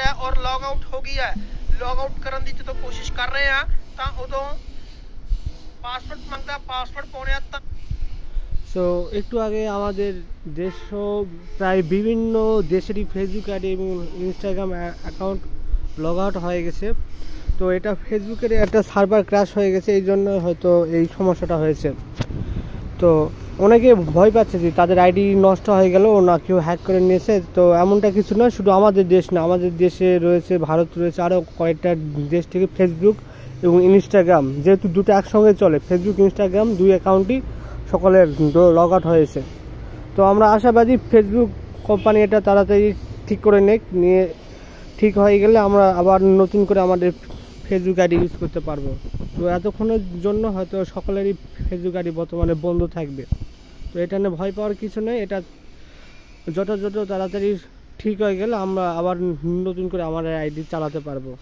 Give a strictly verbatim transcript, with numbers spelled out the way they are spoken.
है और log out हो गया है। लॉग आउट करने की जो कोशिश कर रहे हैं तो उदों पासवर्ड मंगता पासवर्ड पाने तक। सो एकटू आगे आमादेर देश प्राय विभिन्न देशेरই फेसबुक অ্যাড এবং ইনস্টাগ্রাম অ্যাকাউন্ট লগ আউট হয়ে গেছে। তো এটা ফেসবুকের একটা সার্ভার ক্র্যাশ হয়ে গেছে, এই জন্য হয়তো এই সমস্যাটা হয়েছে। তো অনেকে ভয় পাচ্ছে যে তাদের আইডি নষ্ট হয়ে গেল না কেউ হ্যাক করে নিয়েছে, তো এমনটা কিছু না। শুধু আমাদের দেশ না, আমাদের দেশে রয়েছে, ভারত রয়েছে, আরও কয়েকটা দেশ থেকে ফেসবুক এবং ইনস্টাগ্রাম যেহেতু দুটো একসঙ্গে চলে, ফেসবুক ইনস্টাগ্রাম দুই অ্যাকাউন্টই সকলের লগ আউট হয়েছে। তো আমরা আশাবাদী ফেসবুক কোম্পানি এটা তাড়াতাড়ি ঠিক করে নেক, নিয়ে ঠিক হয়ে গেলে আমরা আবার নতুন করে আমাদের ফেসবুক আইডি ইউজ করতে পারবো। তো এতক্ষণের জন্য হয়তো সকলেরই ফেসবুক আইডি বর্তমানে বন্ধ থাকবে, তো এটা নিয়ে ভয় পাওয়ার কিছু নেই। এটা যত যত তাড়াতাড়ি ঠিক হয়ে গেলে আমরা আবার নতুন করে আমাদের আইডি চালাতে পারবো।